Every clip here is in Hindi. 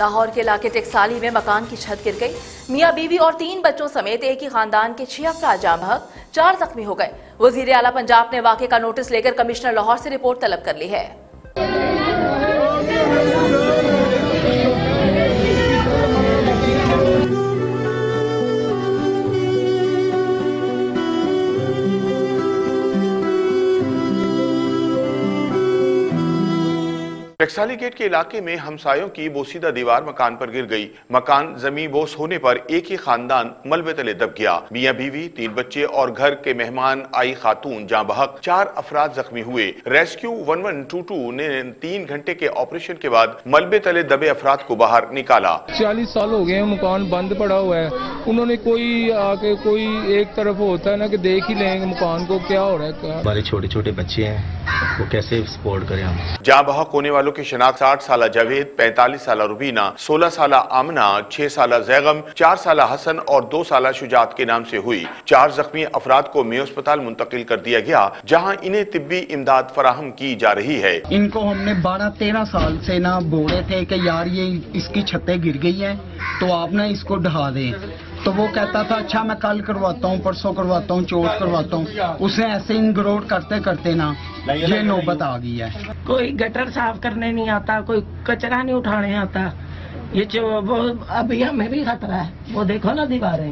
लाहौर के इलाके टेक्साली में मकान की छत गिर गई। मियां बीवी और 3 बच्चों समेत एक ही खानदान के 6 अफराद जाम बहक, 4 जख्मी हो गए। वजीर आला पंजाब ने वाकये का नोटिस लेकर कमिश्नर लाहौर से रिपोर्ट तलब कर ली है। टेक्साली गेट के इलाके में हमसायों की बोसीदा दीवार मकान पर गिर गई। मकान जमीन बोस होने पर एक ही खानदान मलबे तले दब गया। मियां बीवी, 3 बच्चे और घर के मेहमान आई खातून जां बहक, 4 अफराद जख्मी हुए। रेस्क्यू 1122 ने 3 घंटे के ऑपरेशन के बाद मलबे तले दबे अफराद को बाहर निकाला। 40 साल हो गए मकान बंद पड़ा हुआ है। उन्होंने कोई आके कोई एक तरफ होता है ना कि देख ही लेंगे मकान को क्या हो रहा है। हमारे छोटे छोटे बच्चे हैं, वो कैसे सपोर्ट करें हम। जां बहक होने वालों की शनाख्त 60 साल जावेद, 45 साल रुबीना, 16 साल आमना, 6 साल जैगम, 4 साल हसन और 2 साल शुजात के नाम से हुई। 4 जख्मी अफराद को मेयो अस्पताल मुंतकिल कर दिया गया, जहाँ इन्हें तिब्बी इमदाद फराहम की जा रही है। इनको हमने 12-13 साल से ना बोले थे कि यार ये इसकी छतें गिर गई है तो आप ना इसको ढहा दे, तो वो कहता था अच्छा मैं कल करवाता हूँ, परसों करवाता हूँ, चोट करवाता हूँ। उसने ऐसे इंग्रोड करते करते ना ये नौबत आ गई है। कोई गटर साफ करने नहीं आता, कोई कचरा नहीं उठाने आता। ये वो अभी हमें भी खतरा है। वो देखो ना दीवारें,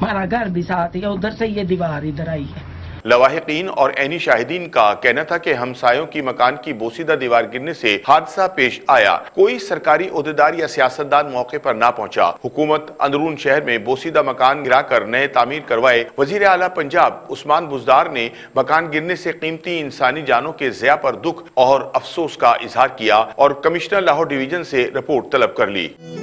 हमारा घर भी साथ ही है, उधर से ये दीवार इधर आई है। लवाहिकीन और ऐनी शाहिदीन का कहना था कि हमसायों की मकान की बोसीदा दीवार गिरने से हादसा पेश आया। कोई सरकारी ओहदेदार या सियासतदान मौके पर ना पहुंचा। हुकूमत अंदरून शहर में बोसीदा मकान गिराकर नए तामीर करवाए। वजीर आला पंजाब उस्मान बुजदार ने मकान गिरने से कीमती इंसानी जानों के ज़िया पर दुख और अफसोस का इजहार किया और कमिश्नर लाहौर डिवीजन से रिपोर्ट तलब कर ली।